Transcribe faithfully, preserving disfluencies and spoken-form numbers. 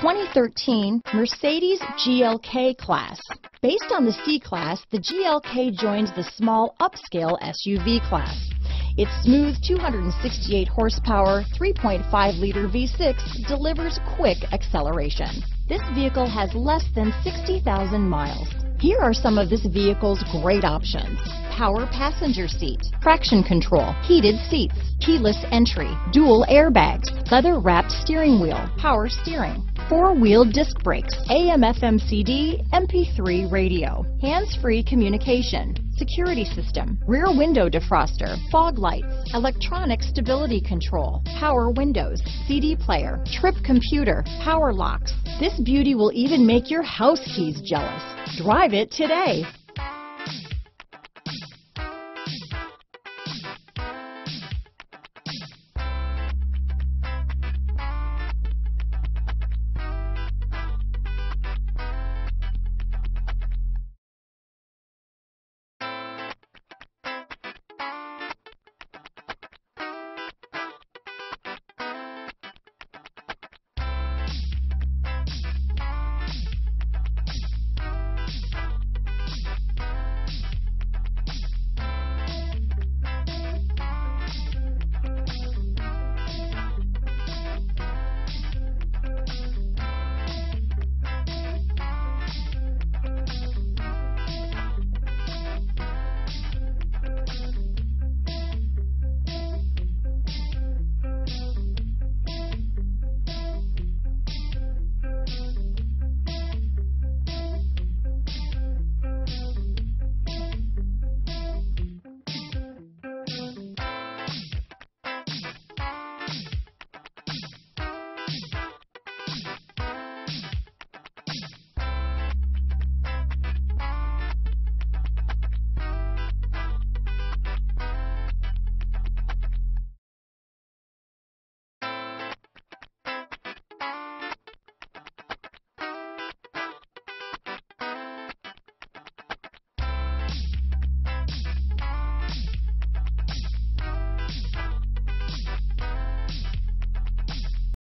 twenty thirteen Mercedes G L K Class. Based on the C-Class, the G L K joins the small upscale S U V class. Its smooth two hundred sixty-eight horsepower, three point five liter V six delivers quick acceleration. This vehicle has less than sixty thousand miles. Here are some of this vehicle's great options: power passenger seat, traction control, heated seats, keyless entry, dual airbags, leather-wrapped steering wheel, power steering, four-wheel disc brakes, A M F M C D, M P three radio, hands-free communication, security system, rear window defroster, fog lights, electronic stability control, power windows, C D player, trip computer, power locks. This beauty will even make your house keys jealous. Drive it today.